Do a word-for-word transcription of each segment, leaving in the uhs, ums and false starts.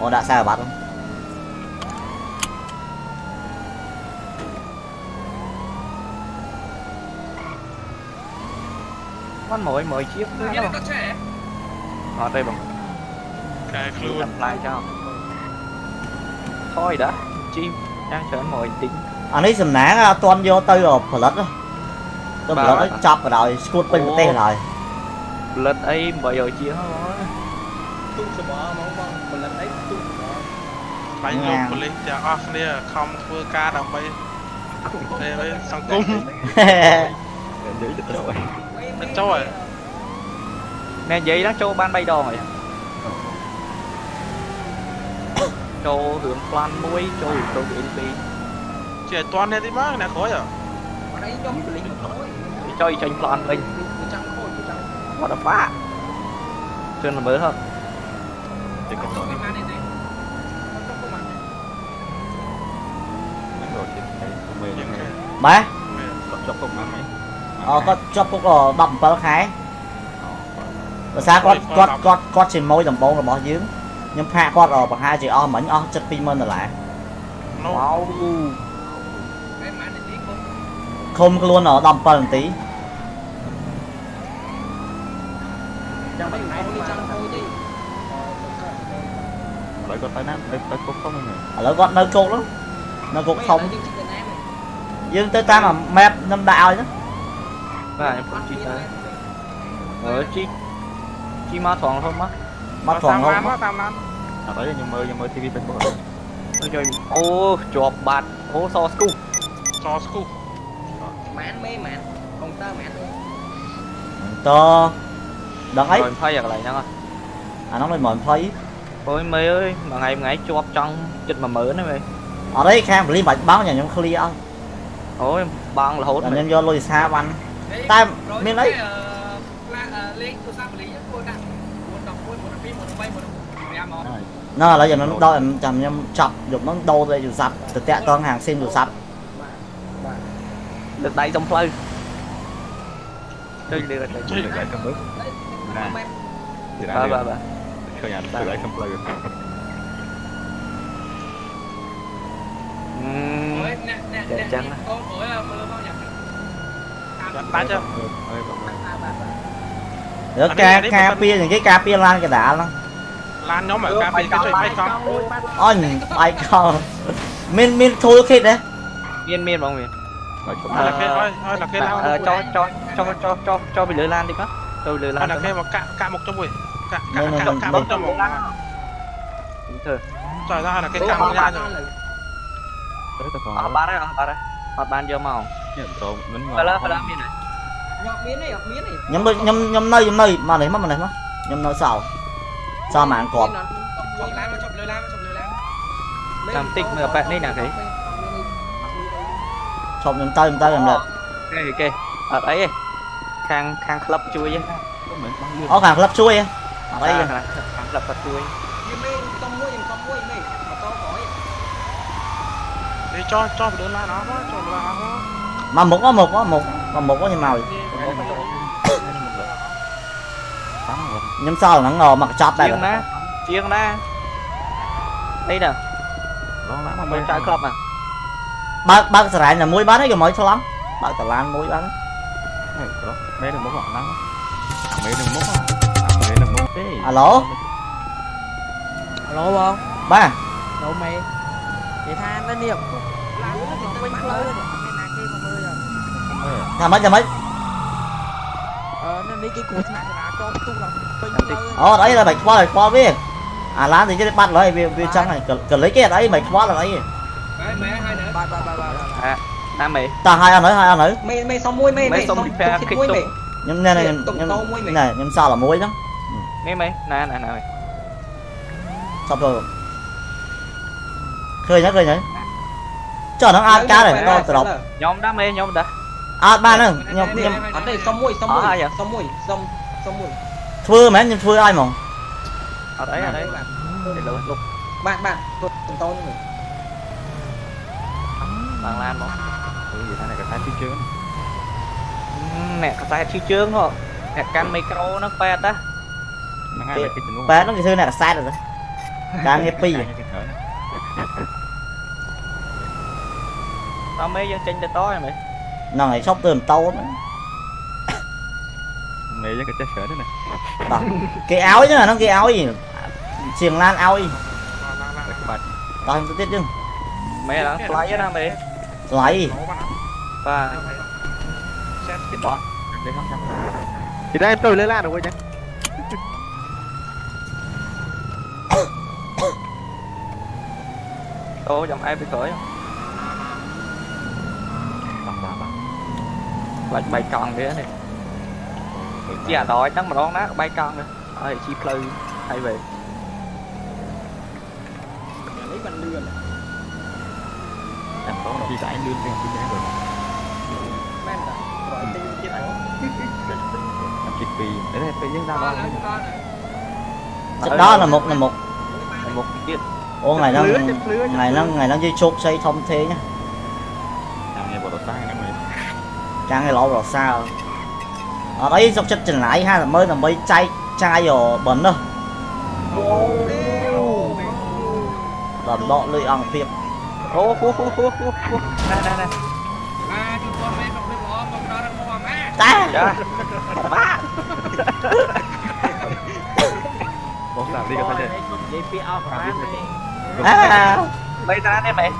Ồ, đã xa bắt không? Con mỗi mười chiếc nữa không? Ở đây bằng cái luôn lại cho. Thôi đã, chim đang trở mồi tính. Anh ấy sầm ná toàn vô tay rồi lật đó. Tôi lật nó chọc vào rồi, sút bên một tên rồi. Lật ấy bởi rồi chiếc đó. Tung cho bỏ máu con, lật ấy tung cho bỏ. Phải nhộn của lên cho off nè, không vừa ca đồng bay. Đây với sang cung. Đấy được rồi. Nó trôi. Nè giấy nó cho ban bay đòn rồi. Cho hướng plan muối, cho hướng pê en pê. Trẻ toàn này thì bác này khói à? Bọn ấy nhóm lính khói. Chơi tranh plan mình. What the fuck? Trên là mới hơn. Để có tội. Má? Chọc cục má mấy? Ờ, có chọc cục ở bậm vào khái. Bởi sao có có có có chỉ môi dòng bông là bỏ dướng. Nhưng pha có rồi bằng hai chỉ o mảnh o chất pin mơn rồi lại. Wow. Không luôn ở đầm phần tí. Lấy con tay nát, lấy tay cục không này. Lấy con nơi cục lắm, nơi cục không. Nhưng tới ta mà map năm đạo chứ. Và em cũng chi ta. Ở chi chi má thoáng không má. Má thoáng không má. Ở đấy là nhầm mơ nhầm mơ ti vi bên bờ. Ôi trời, ô chọp bạt, ô so sku, so sku. Mán mấy mán, không ta mán. To. Đừng ấy. Mòn phay à cái này nha. À nó lên mòn phay. Ôi mày ơi, mà ngày ngày chọp trong chích mà mỡ nữa mày. Ở đấy khang blim bạch báo nhà nhóm clear. Ôi, bằng là hốt mày. Nhân do lôi xa bắn. Ta miếng lấy. Nó là giờ nó đo em chầm em chọc dục nó đô đây dù sập từ tẹt con hàng xin dù sập được đây trong play chơi được chơi được lại cầm bước ba ba ba chơi nhà chơi lại cầm play để trắng ba chưa nữa ca ca pia những cái ca pia lan cái đã lắm. Lan nhóm ở cam bên cái chơi bay con. Ôi, bay con. Min min thôi khít đấy. Min min bóng mình. Thôi là khít thôi, thôi là khít lao. Cho cho cho cho cho cho bị lưới lan đi bác. Tôi lưới lan. Thôi là khít mà cạ cạ một trong buổi. Cạ cạ cạ cạ một trong buổi. Thôi. Trời ra là cái cạ một ra rồi. À ba đấy, ba đấy. Ba ban vô màu. Nhận rồi, vẫn ngồi. Phải là phải là min này. Ngọc miếng này, ngọc miếng này. Nhắm nhắm nhắm nơi, nhắm nơi mà này mất mà này mất. Nhắm nơi sao? Sao mà ăn cọp làm tích mà bạn đây là cái chọc nhầm tay tay làm được ok ở đấy khang khang club chui ấy ở khang club chui ấy ở đây khang club chui đi cho cho đứa la nó mà một có một có một mà một có nhiều màu nhưng sao nó ngò mặc chóp đây nè chiêng nè đây nè nó mới trái club à bác bác sẽ là mũi bán ấy kìa mới cho lắm bác sẽ lan mũi bán mấy đừng múc bọn lắm mấy đừng múc mấy đừng múc alo alo không ba đâu mày thì tha nó niệm thả mấy thả mấy ờ đấy là mày qua rồi qua biết à lá thì chứ bắt lấy vì trắng này cần lấy cái đấy mày quá là đấy nam mày ta hai ăn đấy hai ăn đấy mày mày xong muối mày mày xong thịt muối mày nhâm này nhâm này nhâm sao là muối lắm mày mày nè nè nè xong rồi khơi nhá khơi nhá cho nó ăn cá này to từ độc nhóm đá mê nhóm đã à ba nữa nhóm nhóm ở đây xong muối xong muối xong muối xong xong muối thưa mẹ nhưng thưa ai mà ở đấy ở đấy bạn bạn bạn tôi tôi tôi người bạn làm không cái gì thế này cái tay chi chướng nè cái tay chi chướng thôi nè can micro nó pet á pet nó cái thứ này là sai rồi đấy การแฮปปี้tao mấy dân tranh cho tối mày nào này sóc tôm tao mày mày với cái chết sửa thế này tao cái áo chứ là nó cái áo gì xiềng lan áo gì tao không biết chứ mày là lái với nó mày lái và tiếp bọn thì đây tôi lên lan được rồi chứ tôi dòng ai bị khởi không lại bay con thế này chỉ là đói chắc mà nó nát bay con nữa ơi chi play hay về lấy bàn lươn làm đó đi giải lươn riêng cái đấy men đó gọi tên cái này làm chích bì đấy là tên những ra đó chắc đó là một là một là một cái ô ngày năm ngày năm ngày năm chơi chốt xây thông thế nhá đang cái lỗ rồi sao ở đấy dọc chất trình lại ha là mới là mấy chai chai rồi bẩn đâu còn bọ lưỡi ăn tiệm ô ô ô ô ô này này này ta má bóng làm đi cái thằng này mấy ta đấy mày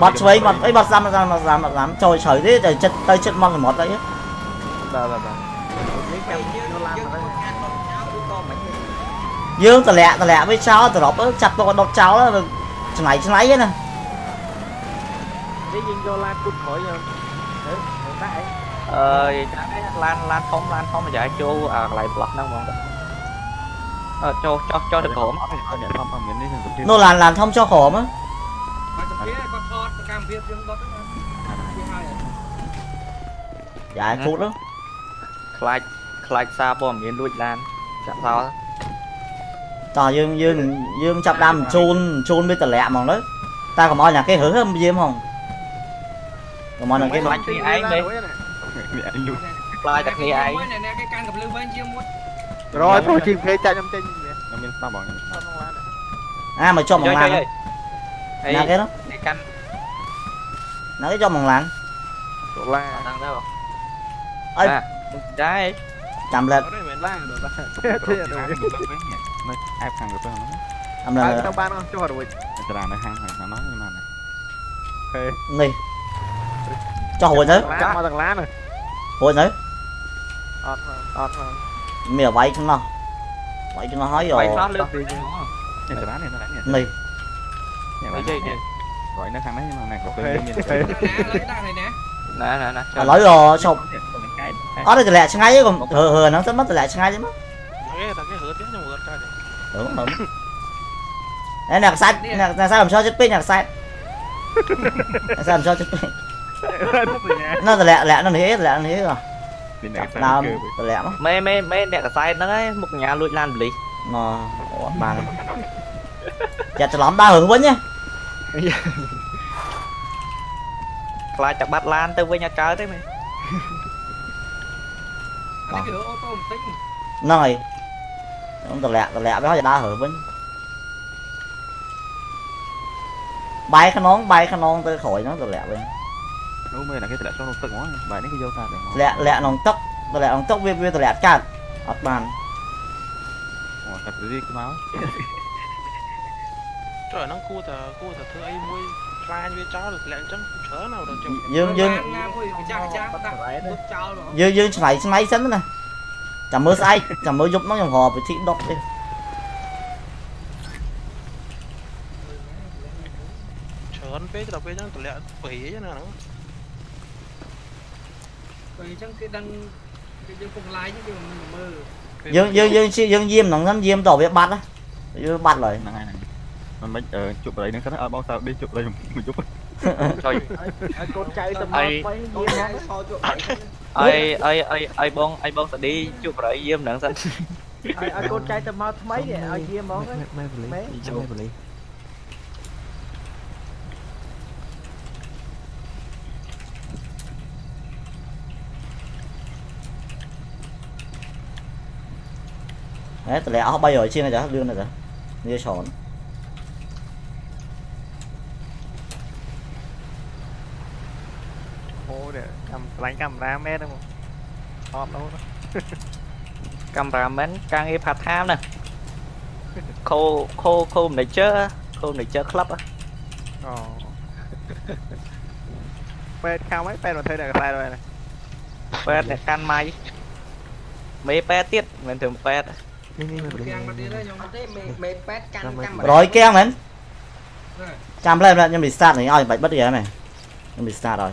bật xoay bật ấy bật dám dám dám dám trời trời thế trời chân tay chân mong một đấy dương từ lẹ từ lẹ với cháu từ đó chặt tôi còn đọc cháu là chân này chân lấy thế này ơi lan lan không lan không mà giải chu à lại bật năng mong cho cho cho được khổ nó làm làm không cho khổ á dạ phút đó like like xa bom miền đuôi lan chạm sao trời dương dương dương chạm đam chôn chôn với tờ lẹ mòn đấy ta còn mò nhà cái hở không diêm không còn mò là cái like cái ai đấy like đặc kỳ ai rồi phô chim phê chạy trong tinh à mà cho mòn lan nào cái đó nó cái cho mòn lan ơi à, đấy chạm lên chạm lên tao ban không cho họ đuổi cho đàn này hàng hàng nói như mà này này cho hồi nữa chạm vào thằng lá này hồi nữa mèo bay chúng nó bay chúng nó hói rồi này gọi nó thằng đấy nhưng mà này cọc lên nè nè nè lỗi rồi xong ở đây từ lẹ sang ngay chứ còn hờ hờ nó rất mất từ lẹ sang ngay chứ mất đúng đúng đây là sai là sai làm sao chết pin là sai sai làm sao chết pin nó từ lẹ lẹ nó thế lẹ nó thế rồi làm từ lẹ lắm mấy mấy mấy đẹp sai nó ấy một nhà lụi lan lì nó bàn chặt cho lắm ba hưởng quá nhé lại chặt bát lan tới với nhà trời đấy mày nói ông tờ lẹ tờ lẹ với họ đã hở bên bay khăn nón bay khăn nón tới khỏi nó tờ lẹ bên đúng mày là cái tờ lẹ xong nó tức quá bài nó cái vô ta lẹ lẹ nòng tóc tờ lẹ nòng tóc viên viên tờ lẹ chặt ở bàn tập gì cái máu trời nó cua tờ cua tờ thứ ấy vui dương dương dương dương phải máy sẵn nè chạm mưa sai chạm mưa giúp nó dòng hò bị thị độc đi chớn phế đọc cái chẳng tụi lẹ phỉ chứ nào chẳng cái đăng cái cùng lái chứ mơ dương dương dương dương diêm nó ngắm diêm tổ biết bắt á dương bắt rồi mấy chụp lại nó sẽ nói bao sao đi chụp lại mình chụp thôi con trai tầm ai ai ai ai ai bông ai bông sẽ đi chụp lại diêm nặng xanh ai con trai tầm mấy vậy ai diêm bông mấy mấy mấy đấy tụi lẹ áo bay rồi chiên này đã đưa này đã đưa sòn Lánh camera mét đúng không? Họp đâu đó. Camera mét càng ép hạt tham nè. Khô khô khô này chớ, khô này chớ club á. Ờ. Pet cao mấy pet mà thấy được cái tay rồi này. Pet này can máy. Mấy pet tiết mình thường pet. Rồi keo mến. Chăm lên lại nhưng bị start này ơi, bạch bất kìa này. Mình bị start rồi.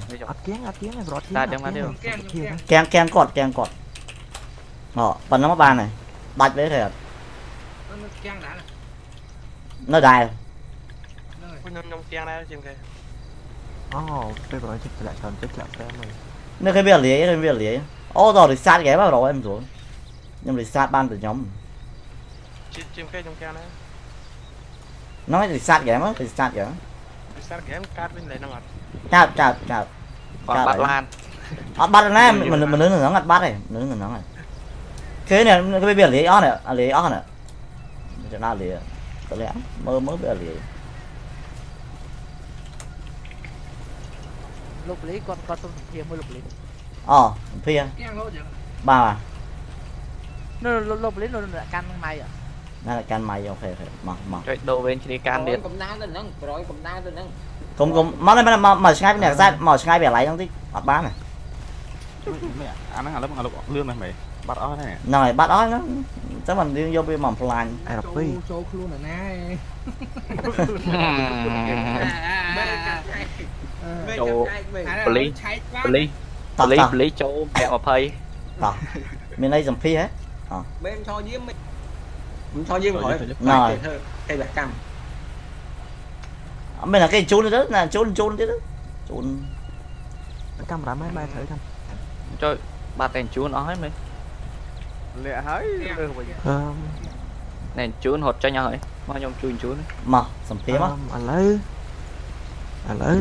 Keng keng cột keng cột. Đó, phần nó mất bàn này. Bạch đấy thiệt. Nó dài. Oh, tôi bảo chích lại thần chích lại cho em. Nó cái việc lý, cái việc lý. Ô rồi sát ghé vào rồi em xuống. Nhưng bị sát ban từ nhóm. Chim cái trong keng đấy. Nó bị sát ghé mất, bị sát ghé. Bị sát ghé cắt bên đấy nó ngặt. Chào chào chào. Còn bắt lan. Bắt bắt này mình mình nướng nó ngặt bắt này, nướng nó ngặt này. Thế này cái việc lý ó này, lý ó này. Cho nó lý. Có lẽ mơ mới bị lý. Lục lý con con tôm kia mới lục lý. Ờ, kia. Ba à. Nó lục lý nó lại can mày à. Nó lại can mày ok ok, mọc mọc. Trời đồ bên kia can đi. Cũng đá lên nó, rồi cũng đá lên nó. Cũng cũng mà này mà mà Skype này ra, mà Skype bẻ lấy không tí. Bắt bán này. Mẹ, ăn nó lục lục lương này mày. Bắt ó này. Rồi, bắt ó nó. Chắc mình đi vô bên mỏm plan. Chô luôn là ná. Châu Poli Poli Poli Poli Châu mẹ mà phây tỏ mình đây dòng phi hết bên cho diêm mình muốn cho diêm hỏi rồi cây bạc cam mình là cái chôn nữa là chôn chôn chứ chôn cam đã mấy bay thử cam trời ba tên chôn nó hết mình lẹ hết này chôn hột cho nhau ấy mà nhom chôn chôn mà dòng phi mà anh lấy anh lấy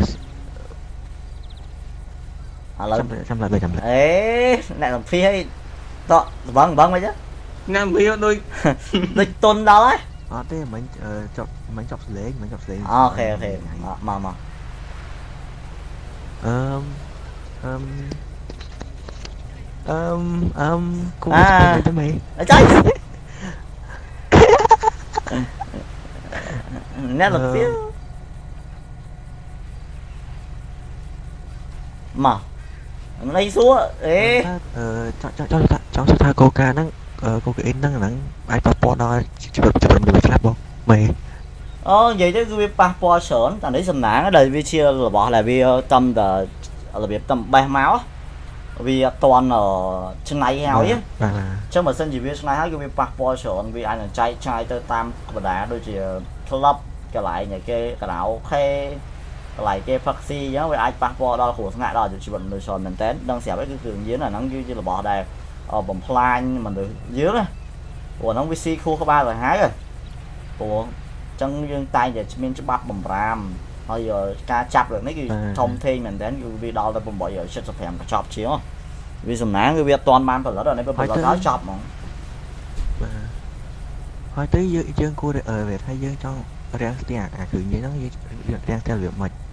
chăm lại chăm lại ấy lại làm phi hay to vâng vâng vậy chứ nam phi đôi đôi tôn đó ấy à thế mình chọc mình chọc lễ mình chọc lễ ok ok mà mà um um um um cô à cho mày trái nè làm phi mà lấy xuống ế cho cho cho cho cho coca năng cocaine năng năng ai passport đó chụp chụp được bị slap không mày ờ vậy chứ cái passport sớm tại đấy sầm nản ở đây vì chia là bỏ lại vì tâm là là việc tâm bay máu vì toàn ở trên này hao chứ chứ mà xin chỉ vì này hao vì passport sớm vì anh là trai trai tới tam và đá đôi chỉ club cái lại nhà cái cái đảo khe lại cái taxi giống với ai passport đó của ngại đó chỉ bận người sòn mình tén đang xẻo với cái cường dưới là nó như là bỏ đè ở bầm plan mình được dưới đó của nó vc khu có ba rồi hái rồi của chân dương tay giờ mình cho bắp bầm ram thôi giờ ca chập được mấy cái thông thiên mình đến vì đó là bầm bỏ giờ sẽ phải làm chọc chiếu vì dùng nắng người việt toàn man phải lỡ rồi nên phải lỡ chọc mà hỏi tới dương dương cua để ở về thay dương cho đang tiếng à khử nhiên nó đang theo việc mạch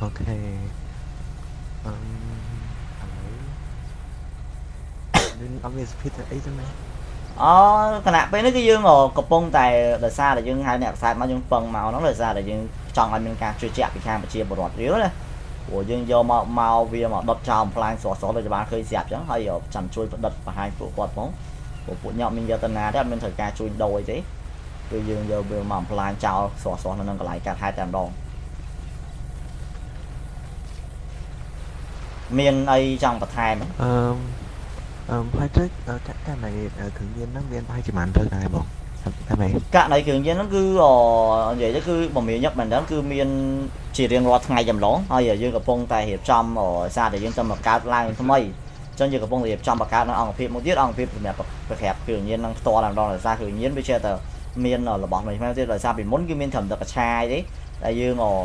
ok ông ấy Peter ấy thôi ờ cái nạp bên cái dương ở cột bông tài đời xa là dương hai nẹp sai mà dương phần màu nó đời xa là dương chọn anh mình càng chơi chẹp thì càng phải chia một loạt yếu này của dương do màu màu vì mà đập tròn plan xóa xóa rồi bạn khơi dẹp chứ hay ở chẳng chui vẫn đập và hai phụ quạt bóng của phụ nhậu mình giờ tân á đấy mình thời ca chui đồi thế từ dương giờ vừa mỏng plan chào xóa xóa nó nâng lại cả hai tạm đòn miền ấy trong vật hai mà hai trước cái này thường nhiên nó miền hai chỉ màn thôi này bóng ทำไมกะในเกี่ยงเย็นนั่นคืออ๋ออย่างนี้คือบ่มีเนี่ยมันนั่นคือมีchỉ riêng loạt ngày chậm lỏng hay giờ dương cặp bông tài hiệp trăm ở xa để dương trăm bạc cá lai thằng mày cho dương cặp bông hiệp trăm bạc cá nó ăn phim một tiết ăn phim mẹ bạc hẹp kiểu như năng to làm đòn là xa kiểu như bây giờ tờ miên là bọn mình mang tiết là xa bị muốn cái miên thầm được trai đấy đại dương ngò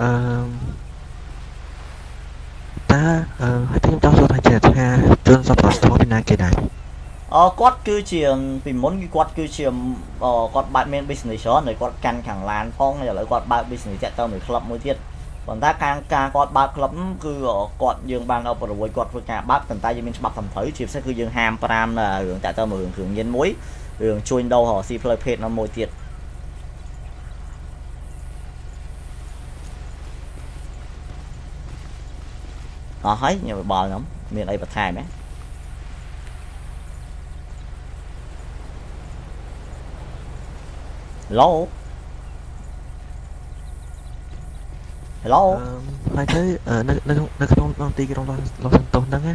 อ่าตาเอ่อที่เจ้าสุดท้ายเจ็ดห้าจนสอบดอกซอเป็นนายเกดได้อ๋อก็คือเชียร์ปีม้วนก็คือเชียร์อ๋อก็บาดเมนบิสเนสช็อตหรือก็การแข่งลานพ้องอย่างไรก็บาดบิสเนสจะต้องหรือคลับมือเทียดตอนท้ายการการก็บาดคลับคืออ๋อก็ยังบางเอาประวัติก็คือการบาดตอนท้ายยังมีฉบับทำเผยเชียร์ซึ่งคือยังแฮมปรามน่ะเรื่องจะต้องหรือเรื่องเย็นมุ้ยเรื่องชวนดาวหอซีเพลย์เพจน้ำมือเทียดอ๋อเฮ้ยยังบอลน้ำมีอะไรประทายไหมHello Hello Phải thế, nơi không đoàn tí cái đoàn lo sẵn tốn đó nghe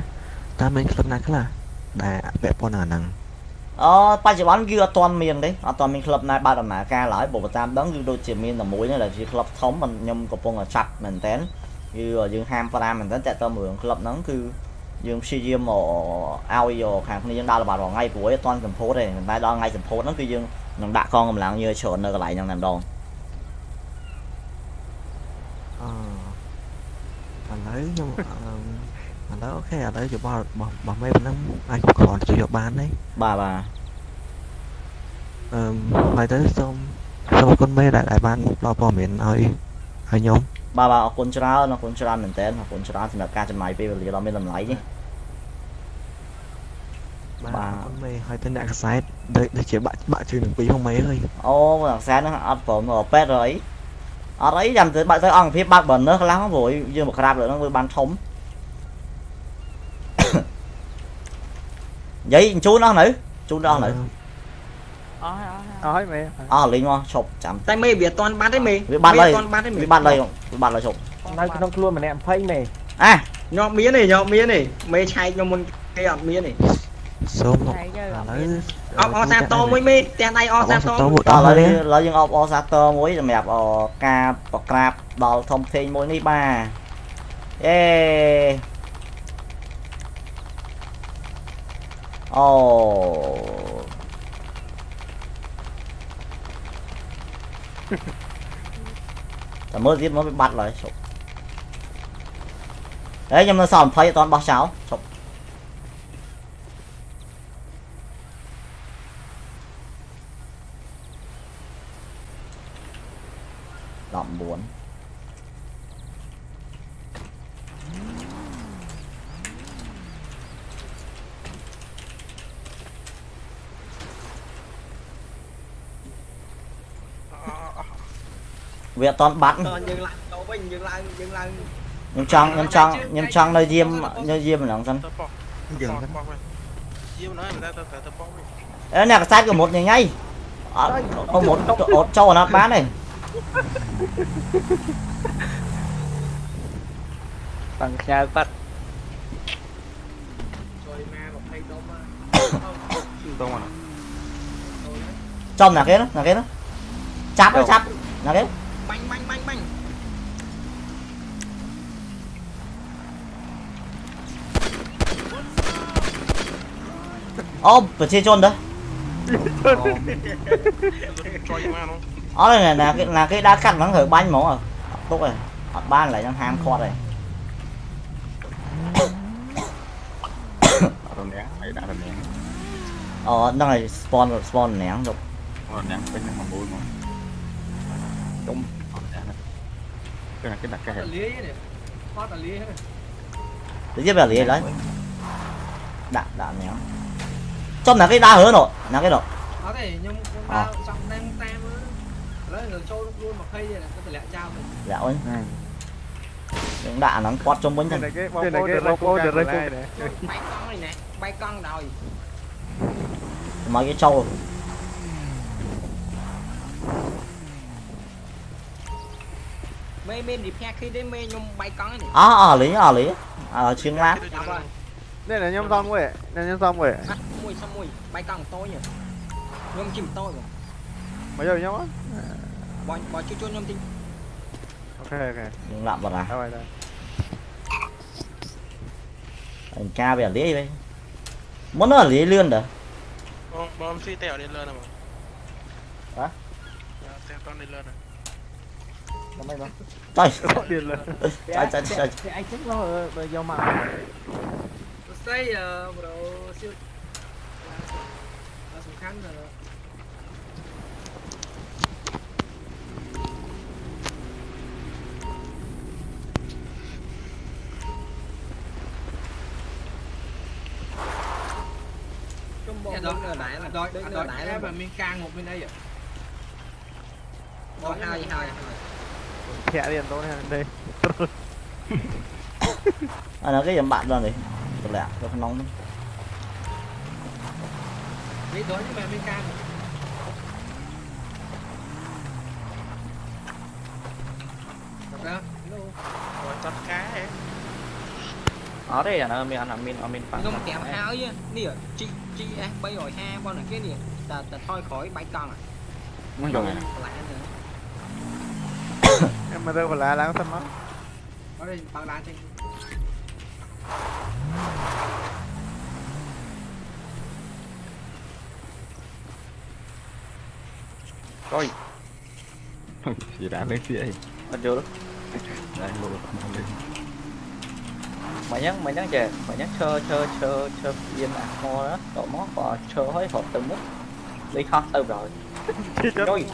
Ta mình club này khá là Đã vẽ bọn ở nặng Ờ, bà chỉ bán ghi ở toàn miền đấy Ở toàn miền club này bà đã mở ra là bộ vật tam đón ghi đôi chỉ miền là mối này là chỉ club thống mình nhầm cổ bông ở chặt mình tên Ghi ở dương ham para mình tên chạy tao mượn club nó cứ Dương si dương ở audio hàng không đi dân đa là bà đòi ngay cuối toàn cầm phố đây Mình phải đo ngay cầm phố nó cứ dương Nóng đã con làm như trốn ở lại nóng nằm đồn Ờ Bạn lấy nhưng mà Bạn lấy ok ở đây chụp bỏ mê bạn lắm Anh cũng còn chụp bán đấy Bà bà Ờ Phải tới xong Xong con mê lại lại bán Lo bỏ miệng hơi Hơi nhóm Bà bà con chá ơn con chá mình tên Con chá thì là ca trên máy bây giờ mới làm lấy chứ bà con mày hơi tên đại sát đây đây chỉ bạn bạn chơi được quý không mấy thôi ô đặc sát nó ăn phở nó pet rồi ở đấy làm tới bạn tới ăn phía bắc bẩn nữa lắm rồi như một cặp rồi nó mới bán thống vậy chú nó nữ chú nó nữ ơi mày à linh ngon chụp chấm tay mày biết toàn bán đấy mày biết bán đây biết bán đây không bán là chụp đây nó luôn mà nè phay mày à nhọ mía này nhọ mía này mày chạy nhọ mông cây nhọ mía này số một ở Osato mới mi, tên đây Osato ở đây là những Osato mới là mẹ ở ca bạc đào thông tin mỗi ní ba, yeah, oh, tao mới biết mới bị bắt rồi, đấy nhưng mà sao mình thấy toàn báo sáu đậm buồn về toàn bắn nhưng trăng nhưng trăng nhưng trăng nơi diêm nơi diêm là không xanh nè sai của một ngày ngay không một một trâu nó bán này bằng xe bắt trong là cái đó là cái đó chắp nó chắp là cái bánh bánh bánh bánh ôm phải chơi trôn đó đó này là cái là cái đá cắt nó hơi banh mỏ à tốt rồi họ ban lại đang ham kho này ờ đang này spawn spawn nén rồi tự nhiên là lìa đấy đạn đạn nén trong là cái đá hứa rồi là cái đó có thể nhưng mà trong tem tem đấy rồi trôi luôn mà cây này có thể lẹ trao mình dạo ấy này chúng đã nắng quạt trong bánh này cái bao này cái bao được đây này bay con này nè bay con rồi mấy cái trâu mấy bên đi phe khi đến mấy nhung bay con này à ở lý ở lý ở chiêng lá đây là nhung xong rồi đây nhung xong rồi mùi xong mùi bay con tôi nhỉ nhung chìm tôi rồi mấy giờ nhau á bỏ bỏ chưa chôn nhung tin ok ok nhung lạm vào này anh ca về lý đây muốn ở lý lươn được bom bom suy tèo lên lươn à mà hả tèo con lên lươn à mày đó trời điên lên trời trời trời anh chết nó rồi vào mà xây bro siêu là súng khăn rồi trong bộ đó là đại là đôi đôi đại là mình can một bên đây vậy đôi hai gì hai khẽ liền tôi này đây à nó cái gì bạn rồi này được lẹ được nóng đi đối với mình can được đó rồi chặt cá em ở đây là mình ăn mình ở mình phải không kèm hao chứ đi ở chi chi em bây rồi ha con này cái gì là thôi khỏi bay con à muốn rồi em mà rơi vào lá láng xong á ở đây bằng đá trên coi gì đã lên kia gì ăn chưa đó đang ngồi mày nhắc mày nhắc về mày nhắc chơi chơi chơi chơi game à ho đó độ móc và chơi hơi hộp từ mức đi khó từ rồi rồi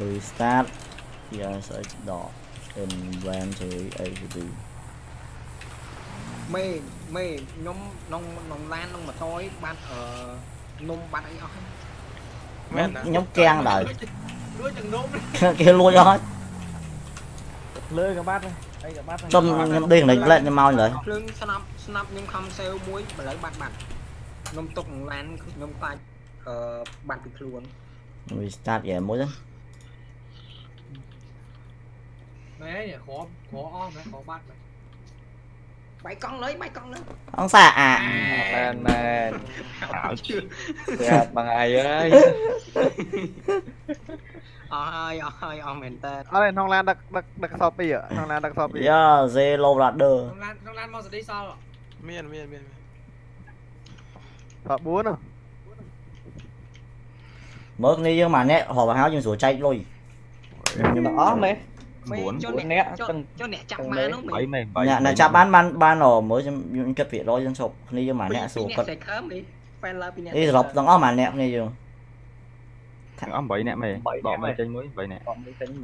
restart giờ sẽ đỏ inventory a b mày mày nhóm nông nông lan nông mà thôi ban ở nông ban ấy không nhóm keng đời kia luôn đó lưới cả bát đây đây cả bát trong điền này lên mau rồi lưng snap snap nhưng không sale muối mà lấy bát bạc nông tục lan nông tay ở bạc bị luôn restart vậy muối đó đấy nhỉ khó khó om đấy khó bắt đấy bảy con lấy bảy con nữa ông xà à lên lên bảo chưa đẹp bằng ai ấy ơi ơi ông mình tên ở đây Nông Lan đặc đặc đặc sao bây giờ Nông Lan đặc sao bây giờ dê lâu là đờ Nông Lan Nông Lan mau giờ đi sao ạ miền miền miền thợ búa nữa mới đi nhưng mà nè họ vào háo nhưng rồi chạy lôi nhưng mà ó mấy bốn bốn nét cho nét chặt má nó bảy mày bảy nè chặt bán ban ban rồi mới những cái việc đó dân sụp đi nhưng mà nét sụp đi sụp đằng ó mà nét này rồi thằng ó bảy nét mày bỏ mày trên mũi bảy nét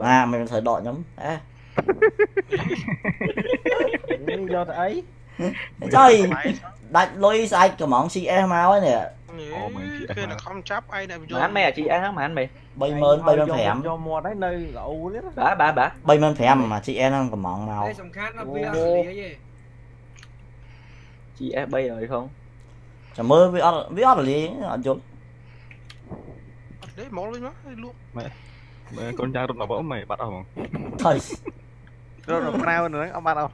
à mày thời đỏ nhóm à do ấy chơi đặt lôi sai cái món xì em máu ấy nè không chấp ai làm anh mày à chị em mà anh mày bây mơn bây mơn phải em cho mua đấy nơi lậu đấy bả bả bả bây mơn phải em mà chị em ăn còn mọn nào chị em bây rồi không chả mơ với ở với ở gì anh chụp đấy món đấy luôn mày mày con trai là bố mày bắt đầu thôi rồi làm sao nữa ông bắt đầu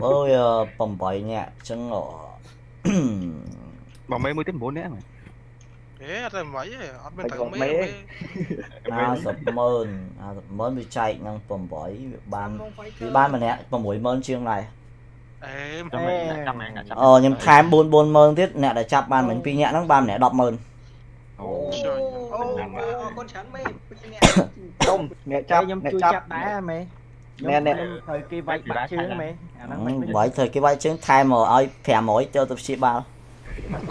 ôi bầm bậy nhẹ chân ngộ bầm mấy mới tiếp bốn đấy mày thế là mấy ăn bên thằng mấy à sập mơn à sập mơn bị chạy ngang bầm bậy ban ban mà nè bầm bậy mơn chiêng này ờ nhưng tham buôn buôn mơn tiết nè để chạp ban mình pi nhẹ nó ban nè đọc mơn con chán mày không nè chạp nè chạp đá mày nè nè thời kỳ vay bạc chứ mày bởi thời kỳ vay chứ thay mà ơi thẻ mỗi cho tập sĩ bao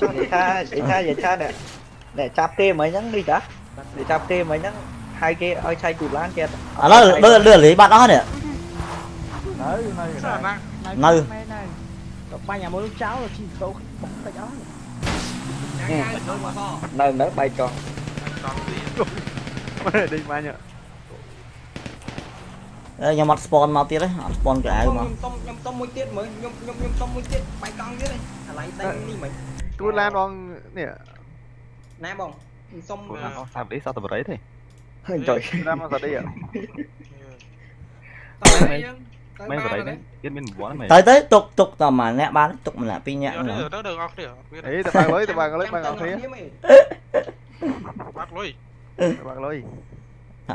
để tha để tha để tha để để chạp kia mấy nhắn đi đã để chạp kia mấy nhắn hai kia ơi sai cụt láng kia à nó đưa đưa lấy bạn đó nè nơi nơi ba nhà mỗi lúc cháu rồi chỉ câu cái đó. Nơi nở bay con. Đi ba nhở. Đây nhà mặt spawn mau tiết đấy, spawn cả rồi mà. Tôm nhom tôm mũi tiết mới, nhom nhom nhom tôm mũi tiết bay con tiết đây. Lại tay đi mày. Cứ lan bong nè. Nè bong. Xong. Sao đấy sao tụi đấy thế? Trời. Ra mà sao đây ạ? Mấy cái đấy biết mình bỏ mày. Tới tới tục tục tầm mà nè bán tục mà là pin nhẹ nữa. Đó được học đi. Đấy tao mới tao bằng lấy bằng học thế. Bác lui. Bác lui.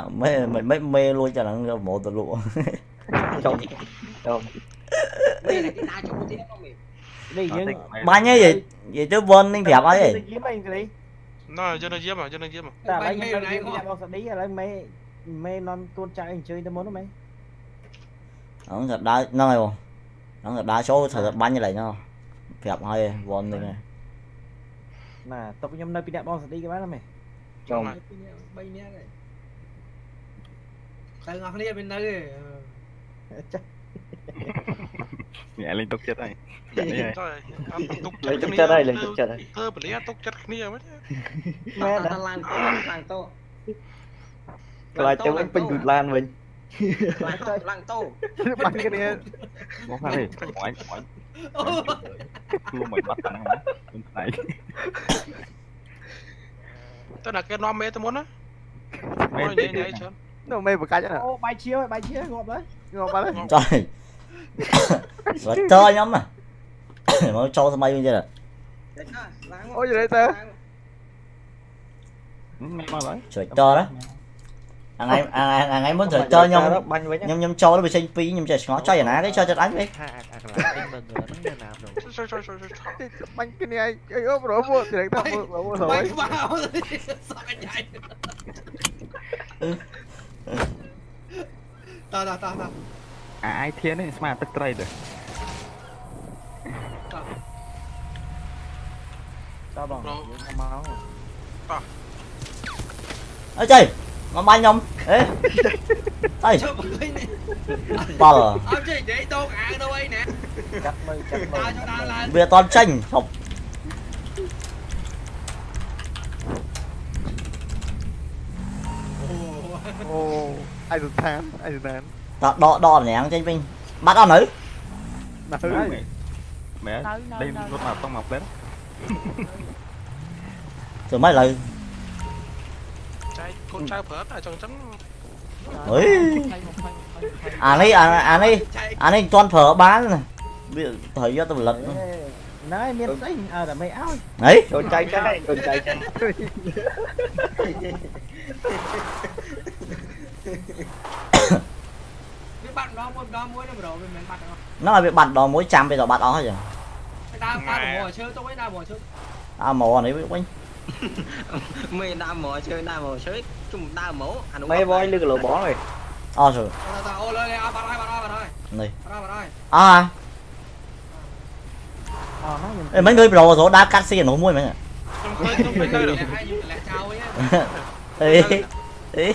Mấy mình mấy mê luôn cho nó mổ tụi lụa. Không. Không. Mày là cái nào cho tụi nó mày. Đi nhưng ba nhá vậy vậy chứ vân nên đẹp ấy. Nói cho nó giếm à, cho nó giếm à. Tại anh mê này nó sẽ đi là mày mê non tuôn chạy anh chơi tao muốn nó mày. Nó thật đá nó này không, nó thật đá số thật bắn như này nó đẹp hay vòn này mà tập nhóm nơi bị đẹp bao giờ đi cái bác lắm mày chồng bay nè này tao ngọc đi bên nơi nhẹ lên tốc chết này lên tốc chết đây lên tốc chết đây thơ bẩn lẽ tốc chết kia mất mẹ đã lan lan to lại cho anh pin lan mình lăng tô lăng tô bắn cái này bắn cái này của anh của anh cua mày bắt thằng này tao đặt cái nom mê tao muốn á mê nhảy nhảy chớn nó mê một cái chứ nào bay chiếu bay chiếu ngộp đấy ngộp đấy trời rồi chơi nhóm này nó cho sao bay như vậy rồi ôi trời tao trời cho đó anh em anh anh em muốn thử chơi nhom nhom nhom cho nó bị sinh phí nhom chơi ngó chơi vậy đấy chơi chơi đánh đi. Bánh cái này ai ốp rồi mua thì đánh tao mua mua rồi. Tao tao tao tao. Ai thiên này smart tech trader. Tao bằng máu. Tao. Ơi chơi. Mà bay nhom. Ê. Đây. Bờ. Ông chơi vậy đâu ạ đâu ấy nè. Cắt mày cắt mày. Về toàn tranh học. Ô. Ai được thán, ai được thán. Đó đọ đọ nhẹ anh tranh Vinh. Bắt ăn nữ. Bắt nữ. Mẹ. Đây lúc nào tông mọc lên. Rồi mấy lời. Con trai phớt ở trong chấm. À này à à này. À này toàn phở bán này. Thời gian tao lật. Đấy miệt đấy à là mày áo. Đấy, con trai cái, con trai cái. Biết bạn đó muốn đó muối nó rồi mình bắt không? Nó là bị bắt đó muối trăm bây giờ bắt đó rồi. Tao tao bỏ chơi tôi mới nào bỏ chơi. À mồ này quên. Mày đang mò chơi đang mò chơi chúng ta mổ mày voi lưng lỗ bỏ rồi à rồi này à mấy người pro số đá cắt xe nó mua mày ê ê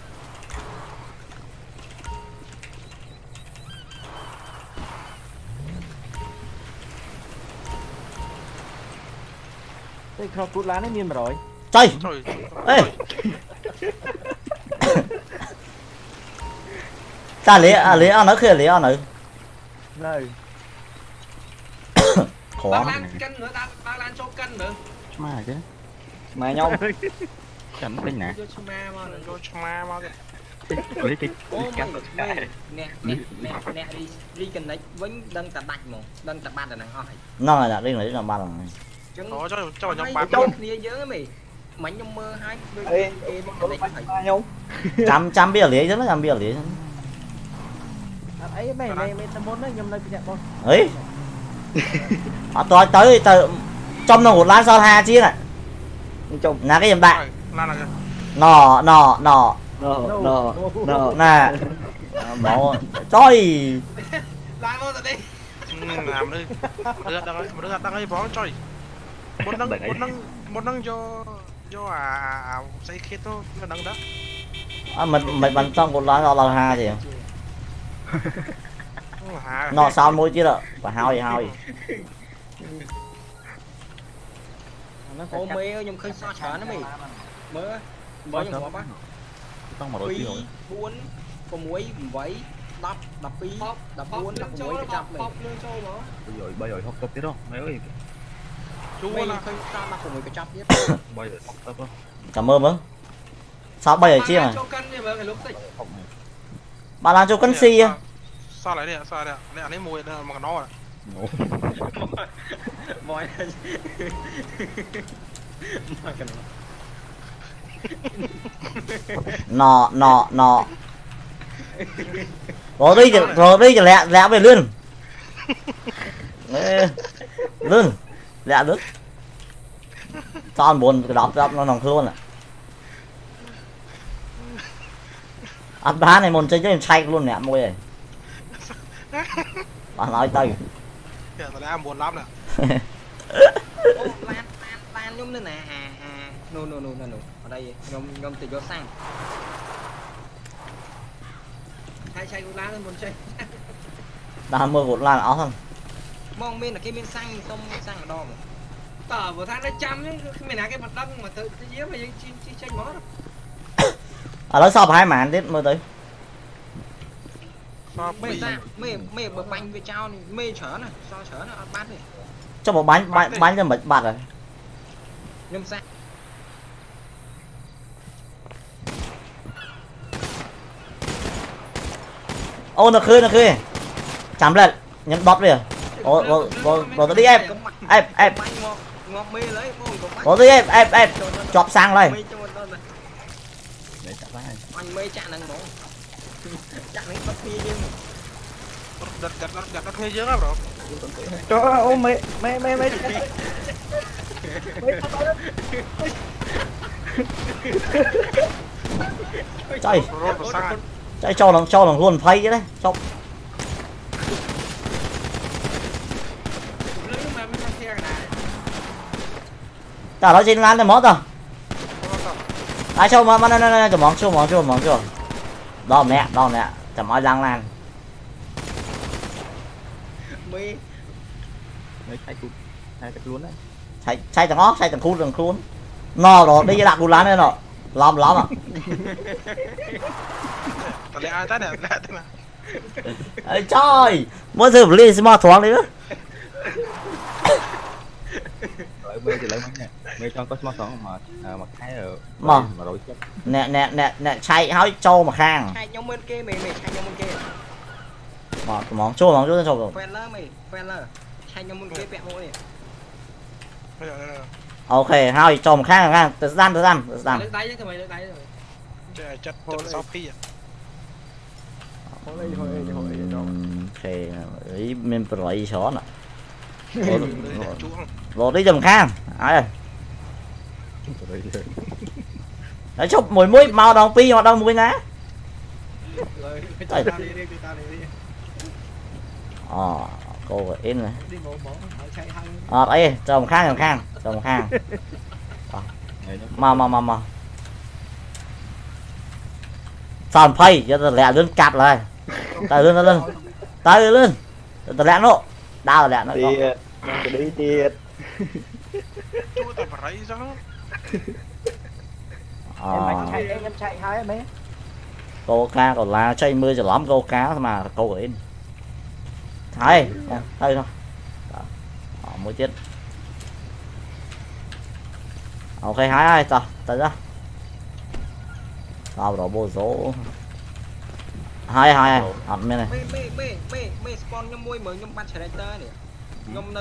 đây khâu cút lá nó miên mà rồi chơi ta lấy à lấy ăn nó kia lấy ăn nữa đây khó cân nữa ta ba lan số cân nữa mà chứ mà nhau chấm tinh nè lấy cái cân nè nè nè đi đi cần đấy vẫn đang tập bạch mồm đang tập bạch là nàng hỏi nó là đi lấy làm ba lần đó cho cho nhóm ba luôn nia nhớ mày mày nhung mơ hai nhau chăm chăm bia lấy chứ nó chăm bia lấy ấy mày mày mày tao muốn đấy nhầm đây bị đẹp không? Ấy, à tôi tới từ trong nó một lá sao ha chứ này, là cái nhầm đại, nọ nọ nọ No, no, no, nè. Nó trời. Làm luôn rồi đi. Làm đi. Một đứa gạt tăng ấy bó trời. Một nâng, một nâng, một nâng cho cho à xây khét thôi, nó nâng đó. À mình mình bắn xong một lá là ha gì. Nó sao môi chứ đó. Và hao gì hao gì. Ôm mày ơi, nhưng khơi sao chả nó mày. Mơ, mơ nhầm bóp á. Tăng mà rồi kia rồi. bốn có muối bảy đập đập pí đập bốn đập muối cái đập này. Bây giờ bây giờ học tập tiếp đó. Mày ơi. Chú ơi, khơi sao mà cùng người cái chắp tiếp. Bây giờ học tập đó. Cảm ơn mớ. Sao bây giờ chi mà? Bà làm cho cân si à? Sao lại đây ạ? Sao đây ạ? Đây lấy mùi mà nó rồi. Mồi này. Nọ nọ nọ. Rồi đi rồi đi cho lẹ lẹ về luôn. Luôn. Lẹ nước. Toàn buồn cái đọc đọc nó nòng luôn à. Ăn đá này môn chơi chứ em say luôn nè môi này. Bạn nói tay. Kìa tao đã buồn lắm nè. Ô lan lan lan nhôm lên nè. No no no no no. Ở đây nhôm nhôm từ vô sang. Hai say cũng lan lên môn chơi. Đàn mưa gột lan áo không? Mong bên là cái bên xanh xong sang ở đo. Tờ vừa tháng nó chăm chứ mày là cái mặt đông mà tự tự giếng mà dân chi chơi mó đâu. Ở đó shop hai màn tiếp mơ tới. Mê ra, mê mê bờ bánh với trao mê chở này, sao chở nó ăn bát đi. Cho một bánh bánh bánh cho một bát rồi. Nhâm sang. Ô nó khơi nó khơi. Chạm lên, nhắm đọt đi à. Ô ô ô ô đi em. Em em. Ngọc mê lấy, ô đi em, em em. Chọp sang lên. Anh mê chạm năng bóng chạm năng bóng đi chứ đặt đặt đặt đặt đặt hơi dướng lắm rồi trời ơi ôm mê mê mê mê chạy chạy cho lòng cho lòng luôn phay chứ đấy cho ta nói trên lan này mót rồi. Ai cho mà mà này này này cho món cho món cho món cho đó mẹ đó mẹ chả mỏi răng lan mấy mấy chạy cút chạy cút luôn đấy chạy chạy thằng ngó chạy thằng cút thằng cút no rồi đi đặt cút lán đây rồi lom lóm à tao lấy ai tao này tao này ơi trời muốn thử lấy small thoáng đấy nữa mê thì lấy món này mê cho có small thoáng mà mà thái rồi mà mà đổi chất nè nè nè nè chạy hói trâu mà khang chạy nhóm bên kia mày mày chạy nhóm bên kia mà món trâu món trâu lên trâu rồi quen lơ mày quen lơ chạy nhóm bên kia bẹt mũi ok hói trâu mà khang khang tự gian tự gian tự gian lấy đáy chứ mày lấy đáy rồi chặt chặt sáu phi à hồi đây hồi đây hồi đây trâu ok ấy mình phải lấy chó nè rồi đi dầm khang ai đấy chụp mùi mũi màu đồng pi hoặc đồng mũi ná ờ cô phải yên này ờ đấy dầm khang dầm khang dầm khang mà mà mà mà sòn phay cho tao lẹ lên cạp lại tao lên tao lên tao lên tao lẹ nộ đau lẹ nó đi tiệt chú tao phải ra em em chạy hai mấy câu cá còn là chạy mưa rồi lắm câu cá mà câu lên thấy đây thôi mỗi tiết ok hai hai tao tao ra tao đó bố số hai hai ăn bên này mày mày mày mày spawn nhom môi mới nhom ban trở lại tới này nhom nó